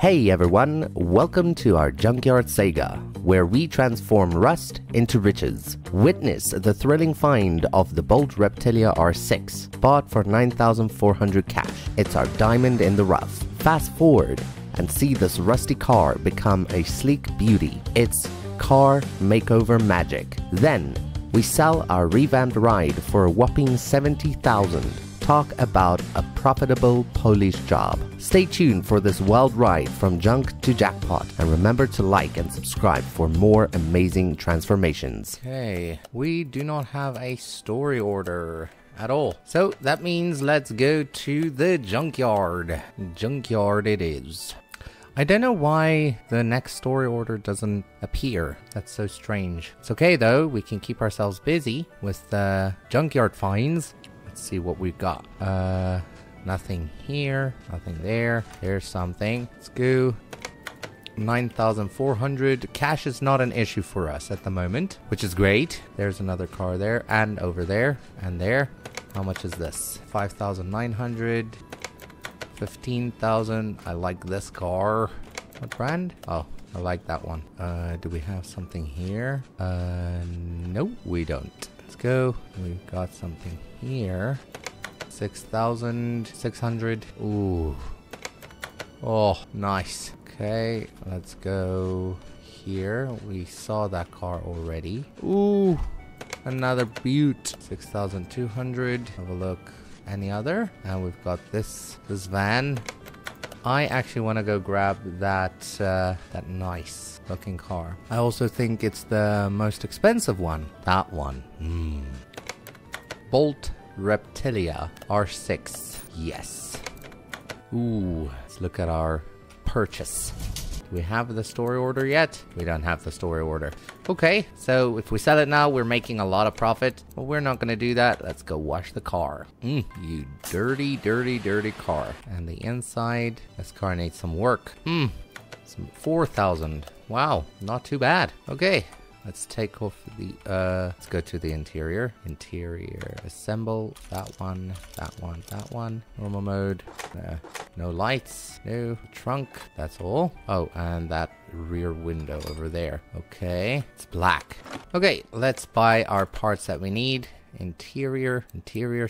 Hey everyone, welcome to our Junkyard Saga, where we transform rust into riches. Witness the thrilling find of the Bold Reptilia R6, bought for 9,400 cash. It's our diamond in the rough. Fast forward and see this rusty car become a sleek beauty. It's car makeover magic. Then, we sell our revamped ride for a whopping 70,000. Talk about a profitable Polish job. Stay tuned for this wild ride from junk to jackpot, and remember to like and subscribe for more amazing transformations. Okay, we do not have a story order at all, so that means let's go to the junkyard. Junkyard it is. I don't know why the next story order doesn't appear. That's so strange. It's okay though, we can keep ourselves busy with the junkyard finds. Let's see what we've got. Nothing here, nothing there. There's something. Let's go. 9,400. Cash is not an issue for us at the moment, which is great. There's another car there and over there and there. How much is this? 5,900. 15,000. I like this car. What brand? Oh, I like that one. Do we have something here? No, we don't. Let's go. We've got something here. 6,600. Ooh. Oh, nice. Okay, let's go here. We saw that car already. Ooh, another beaut. 6,200. Have a look. Any other? And we've got this van. I actually want to go grab that nice looking car. I also think it's the most expensive one. That one. Bold Reptilia R6. Yes. Ooh. Let's look at our purchase. Do we have the story order yet? We don't have the story order. Okay, so if we sell it now, we're making a lot of profit. But we're not going to do that. Let's go wash the car. You dirty, dirty, dirty car. And the inside, this car needs some work. Some 4,000. Wow, not too bad. Okay, let's take off the, let's go to the interior. Interior, assemble. That one, that one, that one. Normal mode. No lights, no trunk, that's all. Oh, and that rear window over there. Okay, it's black. Okay, let's buy our parts that we need. Interior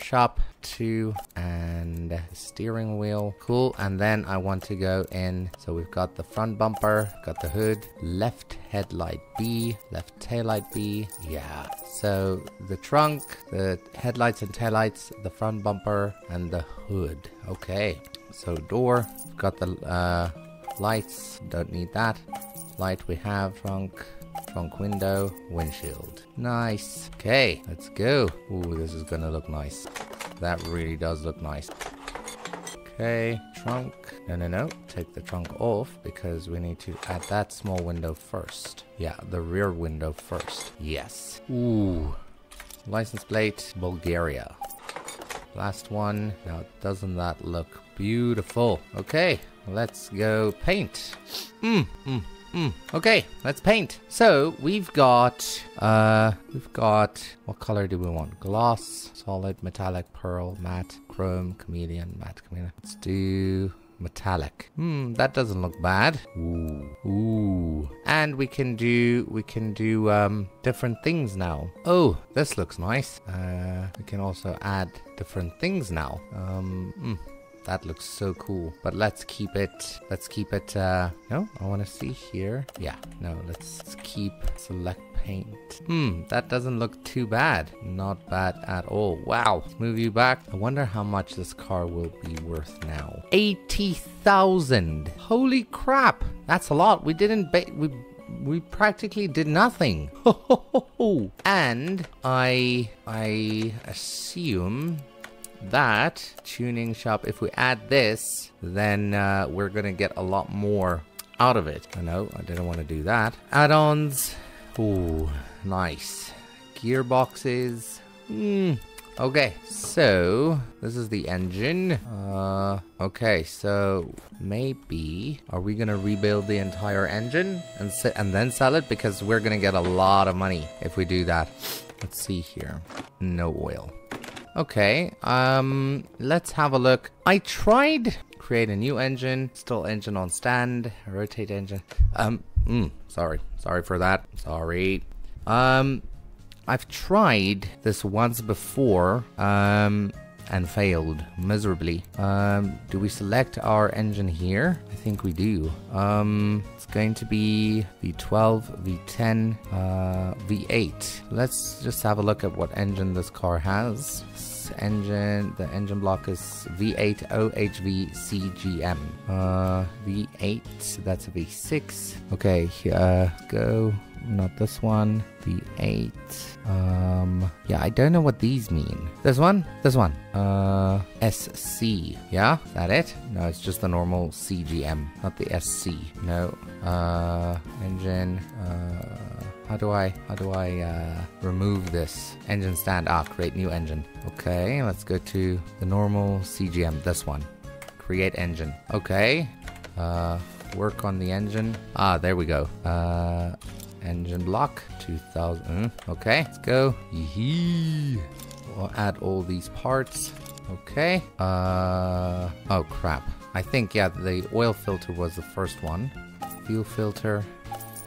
shop, 2, and steering wheel. Cool, and then I want to go in. So we've got the front bumper, got the hood, left headlight B, left taillight B. Yeah, so the trunk, the headlights and taillights, the front bumper, and the hood. Okay. So door, we've got the lights, don't need that. Light we have, trunk window, windshield. Nice. Okay, let's go. Ooh, this is gonna look nice. That really does look nice. Okay, trunk. No, take the trunk off because we need to add that small window first. Yeah, the rear window first. Yes. Ooh. License plate, Bulgaria. Last one. Now, doesn't that look beautiful? Okay, let's go paint. Okay, let's paint. So we've got what color do we want? Gloss, solid, metallic, pearl, matte, chrome, chameleon, matte, chameleon. Let's do metallic. That doesn't look bad. Ooh. And we can do different things now. Oh, this looks nice. We can also add different things now. That looks so cool. But let's keep it no, I want to see here. Yeah, no, let's keep select paint. That doesn't look too bad. Not bad at all. Wow. Let's move you back. I wonder how much this car will be worth now. 80,000. Holy crap. That's a lot. We didn't we practically did nothing. And I assume that tuning shop, if we add this, then we're gonna get a lot more out of it. I know I didn't want to do that. Add-ons. Ooh, nice. Gearboxes. Okay, so this is the engine. Okay, so maybe are we gonna rebuild the entire engine and then sell it, because we're gonna get a lot of money if we do that. Let's see here. No oil. Okay, let's have a look. I tried create a new engine, install engine on stand, rotate engine. Sorry for that. Sorry. I've tried this once before, and failed miserably. Do we select our engine here? I think we do. It's going to be V12, V10, V8. Let's just have a look at what engine this car has. This engine, the engine block is V8 OHV CGM. V8, that's a V6. Okay, go. Not this one, the 8. Yeah, I don't know what these mean. This one, SC, yeah, is that it? No, it's just the normal CGM, not the SC. No, engine, how do I remove this? Engine stand, create new engine. Okay, let's go to the normal CGM, this one, create engine. Okay, work on the engine. There we go. Engine block 2000. Okay, let's go. Yee-hee. We'll add all these parts. Okay. Oh crap. I think, yeah, the oil filter was the first one. Fuel filter.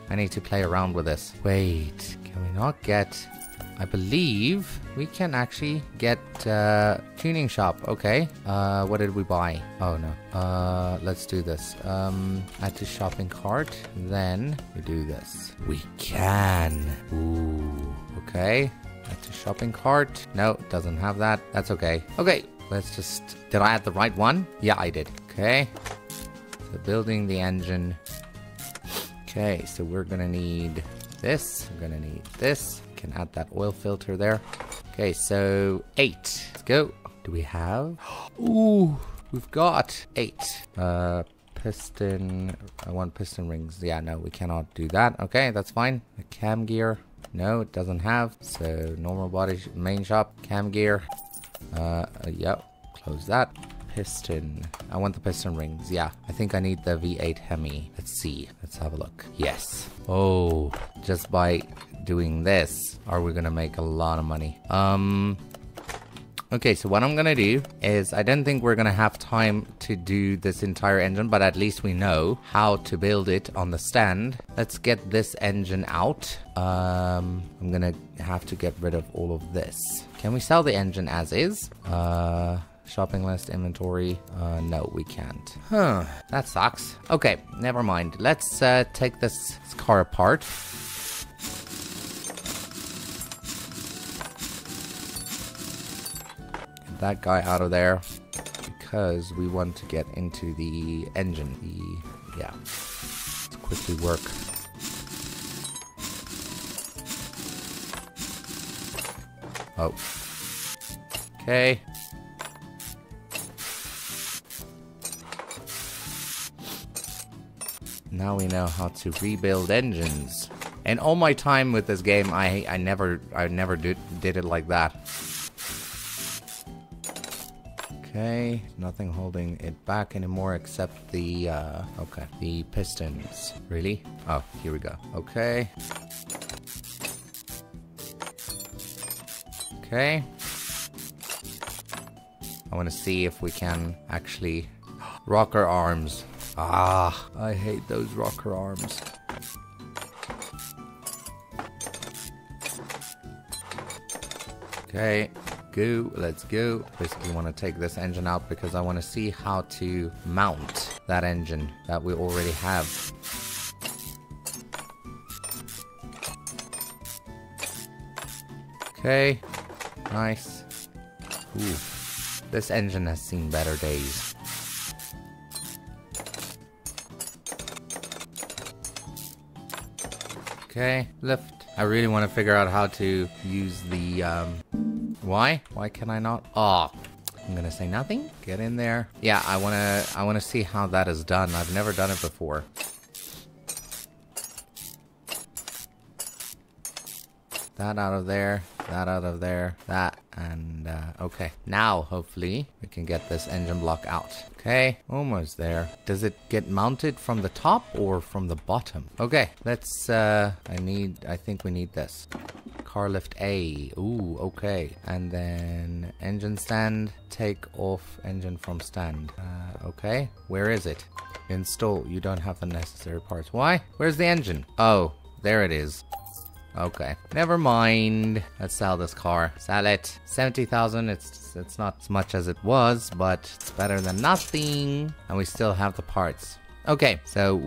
I need to play around with this. Wait, can we not get... I believe we can actually get tuning shop. Okay. What did we buy? Oh no. Let's do this. Add to shopping cart. Then we do this. We can. Ooh. Okay. Add to shopping cart. No, doesn't have that. That's okay. Okay. Let's just. Did I add the right one? Yeah, I did. Okay. So building the engine. Okay. So we're gonna need this. We're gonna need this. Can add that oil filter there. Okay, so 8. Let's go. Do we have? Ooh, we've got 8. Piston. I want piston rings. Yeah, no, we cannot do that. Okay, that's fine. A cam gear. No, it doesn't have. So normal body main shop. Cam gear. Yep. Close that. Piston. I want the piston rings. Yeah, I think I need the V8 Hemi. Let's see. Let's have a look. Yes. Oh, just by doing this, are we gonna make a lot of money? Okay, so what I'm gonna do is, I don't think we're gonna have time to do this entire engine, but at least we know how to build it on the stand. Let's get this engine out. I'm gonna have to get rid of all of this. Can we sell the engine as is? Shopping list, inventory. No, we can't. Huh, that sucks. Okay, never mind. Let's take this car apart. Get that guy out of there, because we want to get into the engine. Yeah. Let's quickly work. Oh. Okay. Now we know how to rebuild engines. And all my time with this game, I never did it like that. Okay, nothing holding it back anymore except the okay, the pistons. Really? Oh, here we go. Okay. Okay. I want to see if we can actually rock our arms. Ah, I hate those rocker arms. Okay, go, let's go. Basically want to take this engine out because I want to see how to mount that engine that we already have. Okay, nice. Ooh, this engine has seen better days. Okay, lift. I really want to figure out how to use the, why? Why can I not? Oh, I'm gonna say nothing. Get in there. Yeah, I wanna see how that is done. I've never done it before. that out of there, that out of there, that, and okay. Now, hopefully, we can get this engine block out. Okay, almost there. Does it get mounted from the top or from the bottom? Okay, let's, I think we need this. Car lift A. Ooh, okay. And then engine stand. Take off engine from stand. Okay. Where is it? Install. You don't have the necessary parts. Why? Where's the engine? Oh, there it is. Okay. Never mind. Let's sell this car. Sell it. 70,000. It's not as much as it was, but it's better than nothing. And we still have the parts. Okay, so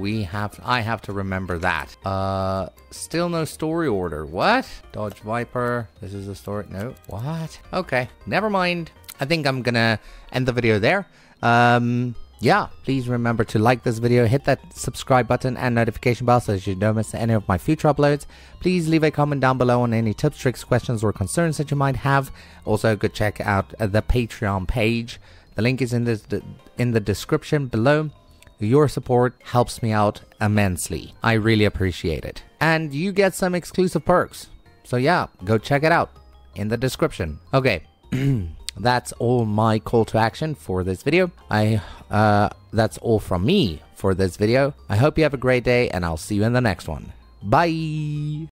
I have to remember that. Still no story order. What? Dodge Viper. This is a story. No. What? Okay. Never mind. I think I'm gonna end the video there. Yeah, please remember to like this video, hit that subscribe button and notification bell so that you don't miss any of my future uploads. Please leave a comment down below on any tips, tricks, questions or concerns that you might have. Also, go check out the Patreon page. The link is in the description below. Your support helps me out immensely. I really appreciate it. And you get some exclusive perks. So yeah, go check it out in the description. Okay, that's all my call to action for this video. That's all from me for this video. I hope you have a great day and I'll see you in the next one. Bye!